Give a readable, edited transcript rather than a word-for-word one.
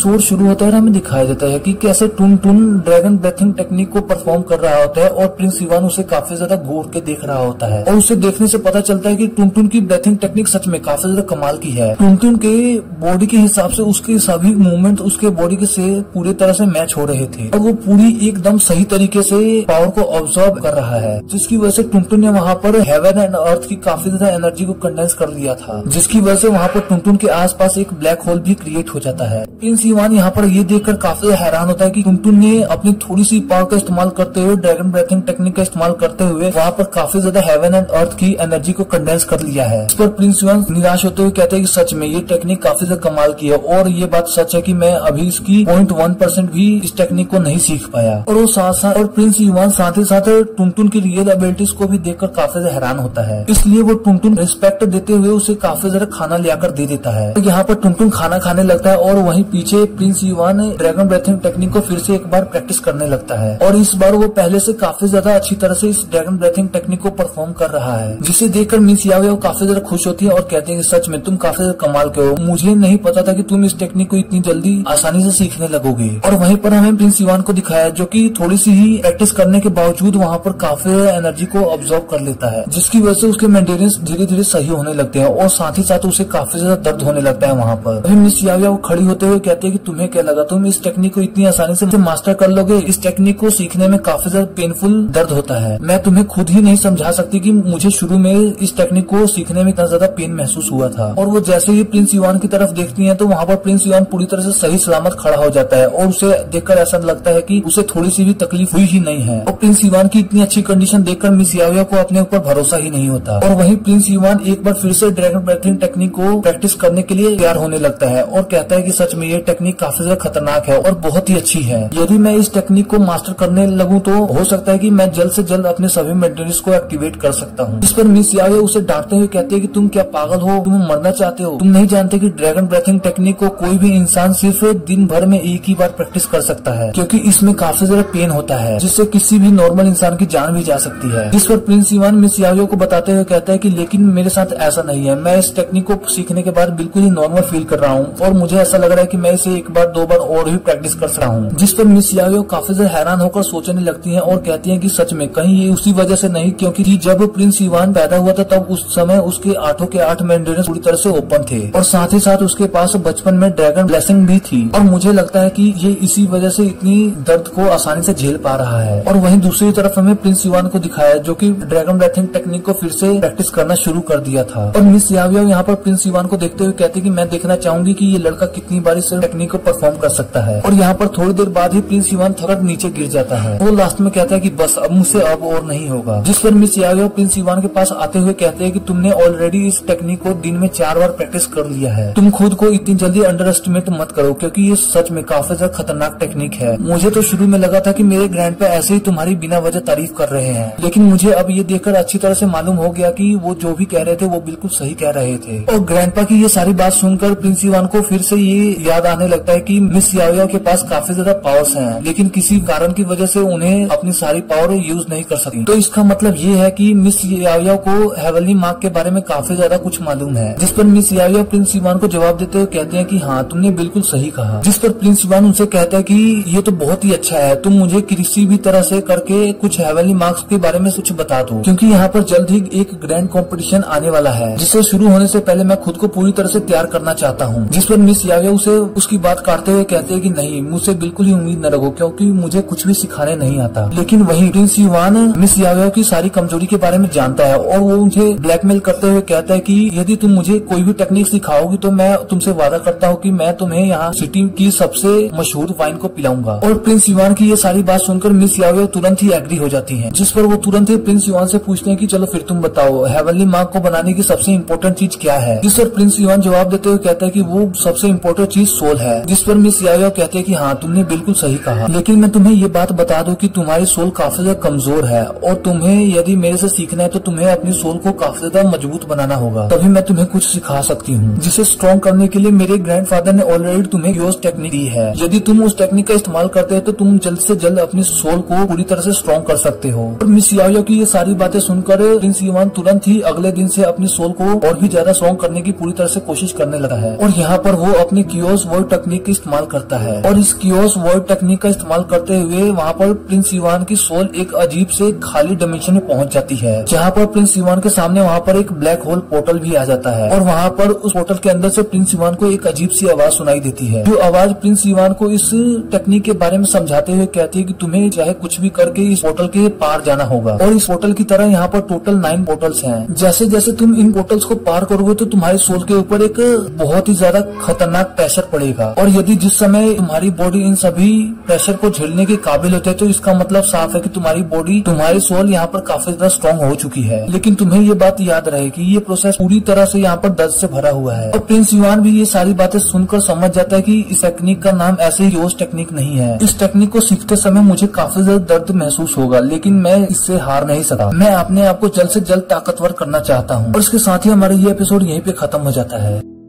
शोर शुरू होता है और हमें दिखाई देता है कि कैसे टुनटुन ड्रैगन ब्रेथिंग टेक्निक को परफॉर्म कर रहा होता है और प्रिंस युवान उसे काफी ज्यादा घूर के देख रहा होता है। और उसे देखने से पता चलता है कि टुनटुन की ब्रेथिंग टेक्निक सच में काफी ज्यादा कमाल की है। टुनटुन के बॉडी के हिसाब से उसके सभी मूवमेंट उसके बॉडी के से पूरी तरह से मैच हो रहे थे और वो पूरी एकदम सही तरीके से पावर को ऑब्जर्व कर रहा है, जिसकी वजह से टुनटुन ने वहाँ पर हेवन एंड अर्थ की काफी ज्यादा एनर्जी को कंडेंस कर लिया था, जिसकी वजह से वहाँ पर टुनटुन के आसपास एक ब्लैक होल भी क्रिएट हो जाता है। प्रिंस युवान यहाँ पर ये देखकर काफी हैरान होता है कि टुनटुन ने अपनी थोड़ी सी पावर का इस्तेमाल करते हुए, ड्रैगन ब्रेथिंग टेक्निक का इस्तेमाल करते हुए वहाँ पर काफी ज्यादा हेवन एंड अर्थ की एनर्जी को कंडेंस कर लिया है। इस पर प्रिंस युवान निराश होते हुए कहते हैं कि सच में ये टेक्निक काफी ज्यादा कमाल की है और ये बात सच है कि मैं अभी इसकी 0.1% भी इस टेक्निक को नहीं सीख पाया। और वो साथ और प्रिंस युवान साथ ही साथ टुनटुन की रियल एबिलिटीज को भी देखकर काफी ज्यादा हैरान होता है, इसलिए वो टुनटुन रिस्पेक्ट देते हुए उसे काफी ज्यादा खाना लाकर दे देता है। तो यहाँ पर टुनटुन खाना खाने लगता है और वहीं पीछे प्रिंस युवान ड्रैगन ब्रेथिंग टेक्निक को फिर से एक बार प्रैक्टिस करने लगता है और इस बार वो पहले से काफी ज्यादा अच्छी तरह से इस ड्रैगन ब्रेथिंग टेक्निक को परफॉर्म कर रहा है, जिसे देखकर मिस याव्या काफी ज्यादा खुश होती है और कहते हैं सच में तुम काफी ज्यादा कमाल के हो, मुझे नहीं पता था कि तुम इस टेक्निक को इतनी जल्दी आसानी से सीखने लगोगे। और वहीं पर हमें प्रिंस युवान को दिखाया जो कि थोड़ी सी ही प्रैक्टिस करने के बावजूद वहाँ पर काफी एनर्जी को ऑब्जर्व कर लेता है, जिसकी वजह से उसके मेंड्यन्स धीरे धीरे सही होने लगते हैं और साथ ही साथ उसे काफी ज्यादा दर्द होने लगता है। वहाँ पर अभी मिस याव्या खड़ी होते हुए कहते हैं कि तुम्हें क्या लगा तुम इस टेक्निक को इतनी आसानी से मास्टर कर लोगे? इस टेक्निक को सीखने में काफी ज्यादा पेनफुल दर्द होता है, मैं तुम्हें खुद ही नहीं समझा सकती कि मुझे शुरू में इस टेक्निक को सीखने में इतना ज्यादा पेन महसूस हुआ था। और वो जैसे ही प्रिंस युवान की तरफ देखती है तो वहाँ पर प्रिंस युवान पूरी तरह से सही सलामत खड़ा हो जाता है और उसे देखकर ऐसा लगता है कि उसे थोड़ी सी भी तकलीफ हुई ही नहीं है। और प्रिंस युवान की इतनी अच्छी कंडीशन देखकर मिस याव्या को अपने ऊपर भरोसा ही नहीं होता और वहीं प्रिंस युवान एक बार फिर से ड्रैगन ब्रेथिंग टेक्निक को प्रैक्टिस करने के लिए तैयार होने लगता है और कहता है कि सच में ये टेक्निक काफी ज्यादा खतरनाक है और बहुत ही अच्छी है, यदि मैं इस टेक्निक को मास्टर करने लगूं तो हो सकता है कि मैं जल्द से जल्द अपने सभी मेंड्यन्स को एक्टिवेट कर सकता हूं। इस पर मिस याव्या उसे डांटते हुए कहती है कि तुम क्या पागल हो, तुम मरना चाहते हो, तुम नहीं जानते कि ड्रैगन ब्रेथिंग टेक्निक को कोई भी इंसान सिर्फ दिन भर में एक ही बार प्रैक्टिस कर सकता है, क्योंकि इसमें काफी ज्यादा पेन होता है जिससे किसी भी नॉर्मल इंसान की जान भी जा सकती है। इस पर प्रिंस युवान मिस याव्या को बताते हुए कहता है कि लेकिन मेरे साथ ऐसा नहीं है, मैं इस टेक्निक को सीखने के बाद बिल्कुल ही नॉर्मल फील कर रहा हूँ और मुझे ऐसा लग रहा है कि मैं इसे एक बार दो बार और भी प्रैक्टिस कर सकता हूँ। जिस पर मिस याव्या काफी ज्यादा हैरान होकर सोचने लगती है और कहती है कि सच में कहीं ये उसी वजह से नहीं, क्योंकि जब प्रिंस युवान पैदा हुआ था तब उस समय उसके 8 के 8 मेंड्यन्स पूरी तरह से ओपन थे और साथ ही साथ उसके पास बचपन में ड्रैगन ब्लेसिंग भी थी और मुझे लगता है कि ये इसी वजह से इतनी दर्द को आसानी से झेल पा रहा है। और वहीं दूसरी तरफ हमें प्रिंस युवान को दिखाया जो कि ड्रैगन ब्रेथिंग टेक्निक को फिर से प्रैक्टिस करना शुरू कर दिया था। और मिस याव्या यहाँ पर प्रिंस युवान को देखते हुए कहती है कि मैं देखना चाहूंगी कि ये लड़का कितनी बार इस टेक्निक को परफॉर्म कर सकता है। और यहाँ पर थोड़ी देर बाद ही प्रिंस युवान थककर नीचे गिर जाता है, वो लास्ट में कहता है कि बस अब मुझसे अब और नहीं होगा। जिस पर मिस याव्या प्रिंस युवान के पास आते हुए कहते हैं कि तुमने ऑलरेडी इस टेक्निक को दिन में 4 बार प्रैक्टिस कर लिया है, तुम खुद को इतनी जल्दी अंडर एस्टिमेट मत करो, क्योंकि ये सच में काफी ज्यादा खतरनाक टेक्निक है। मुझे तो शुरू में लगा था कि मेरे ग्रैंडपा ऐसे ही तुम्हारी बिना वजह तारीफ कर रहे हैं, लेकिन मुझे अब ये देखकर अच्छी तरह से मालूम हो गया कि वो जो भी कह रहे थे वो बिल्कुल सही कह रहे थे। और ग्रैंडपा की ये सारी बात सुनकर प्रिंस युवान को फिर से ये याद आने लगता है कि मिस याव्या के पास काफी ज्यादा पावर्स हैं, लेकिन किसी कारण की वजह से उन्हें अपनी सारी पावर यूज नहीं कर सकती। तो इसका मतलब ये है कि मिस याव्या को हेवनली मार्क के बारे में काफी ज्यादा कुछ मालूम है। जिस पर मिस याव्या प्रिंस युवान को जवाब देते हुए कहते हैं कि हाँ तुमने बिल्कुल सही कहा। जिस पर प्रिंस युवान उनसे कहता है कि ये तो बहुत ही अच्छा है, तुम मुझे किसी भी तरह से करके कुछ हेवनली मार्क्स के बारे में कुछ बता दो, क्योंकि यहाँ पर जल्द ही एक ग्रैंड कॉम्पिटिशन आने वाला है जिससे शुरू होने से पहले मैं खुद को पूरी तरह से तैयार करना चाहता हूँ। जिस पर मिस याव्या उसे उसकी बात काटते हुए कहते हैं कि नहीं मुझसे बिल्कुल ही उम्मीद न रखो, क्योंकि मुझे कुछ भी सिखाने नहीं आता। लेकिन वहीं प्रिंस युवान मिस याव्या की सारी कमजोरी के बारे में जानता है और वो उनसे ब्लैकमेल करते हुए कहता है कि यदि तुम मुझे कोई भी टेक्निक सिखाओगी तो मैं तुमसे वादा करता हूँ कि मैं तुम्हें यहाँ सिटी की सबसे मशहूर वाइन को पिलाऊंगा। और प्रिंस युवान की ये सारी बात सुनकर मिस याव्या तुरंत ही एग्री हो जाती है, जिस पर वो तुरंत ही प्रिंस युवान से पूछते हैं कि चलो फिर तुम बताओ हेवनली मार्क को बनाने की सबसे इम्पोर्टेंट चीज क्या है। जिस पर प्रिंस युवान जवाब देते हुए कहता है कि वो सबसे इम्पोर्टेंट चीज सोल है। जिस पर मिस याव्या कहते हैं कि हाँ तुमने बिल्कुल सही कहा, लेकिन मैं तुम्हें ये बात बता दूं कि तुम्हारी सोल काफी ज्यादा कमजोर है और तुम्हें यदि मेरे से सीखना है तो तुम्हें अपनी सोल को काफी ज्यादा मजबूत बनाना होगा, तभी मैं तुम्हें कुछ सिखा सकती हूँ। जिसे स्ट्रॉन्ग करने के लिए मेरे ग्रैंडफादर ने ऑलरेडी तुम्हें क्योर्स टेक्निक दी है, यदि तुम उस टेक्निक का इस्तेमाल करते हो तो तुम जल्द से जल्द अपनी सोल को पूरी तरह से स्ट्रॉन्ग कर सकते हो। और मिस याव्या की ये सारी बातें सुनकर प्रिंस युवान तुरंत ही अगले दिन से अपनी सोल को और भी ज्यादा स्ट्रॉन्ग करने की पूरी तरह से कोशिश करने लगा है। और यहाँ पर वो अपने क्योर्स वॉइड टेक्निक इस्तेमाल करता है और इस क्योर्स वॉइड टेक्निक का इस्तेमाल करते हुए वहाँ पर प्रिंस युवान की सोल एक अजीब से खाली डायमेंशन में पहुँच जाती है, जहाँ पर प्रिंस युवान के सामने वहाँ पर एक ब्लैक होल पोर्टल भी आ जाता है और वहाँ पर उस पोर्टल के अंदर से प्रिंस युवान को एक अजीब सी आवाज सुनाई देती है। जो आवाज प्रिंस युवान को इस टेक्निक के बारे में समझाते हुए कहती है कि तुम्हें चाहे कुछ भी करके इस पोर्टल के पार जाना होगा और इस पोर्टल की तरह यहाँ पर टोटल 9 पोर्टल्स हैं। जैसे जैसे तुम इन पोर्टल्स को पार करोगे तो तुम्हारी सोल के ऊपर एक बहुत ही ज्यादा खतरनाक प्रेशर पड़ेगा और यदि जिस समय तुम्हारी बॉडी इन सभी प्रेशर को झेलने के काबिल होते है तो इसका मतलब साफ है कि तुम्हारी बॉडी तुम्हारी सोल यहाँ पर काफी ज्यादा स्ट्रॉन्ग हो चुकी है। लेकिन तुम्हें ये बात याद रहेगी ये प्रोसेस पूरी तरह से यहाँ पर दर्द से भरा हुआ है और प्रिंस युवान भी ये सारी बातें सुनकर समझ जाता है कि इस टेक्निक का नाम ऐसे ही योज टेक्निक नहीं है। इस टेक्निक को सीखते समय मुझे काफी ज्यादा दर्द महसूस होगा लेकिन मैं इससे हार नहीं सका, मैं अपने आप को जल्द से जल्द ताकतवर करना चाहता हूँ। और इसके साथ ही हमारा ये एपिसोड यहीं पे खत्म हो जाता है।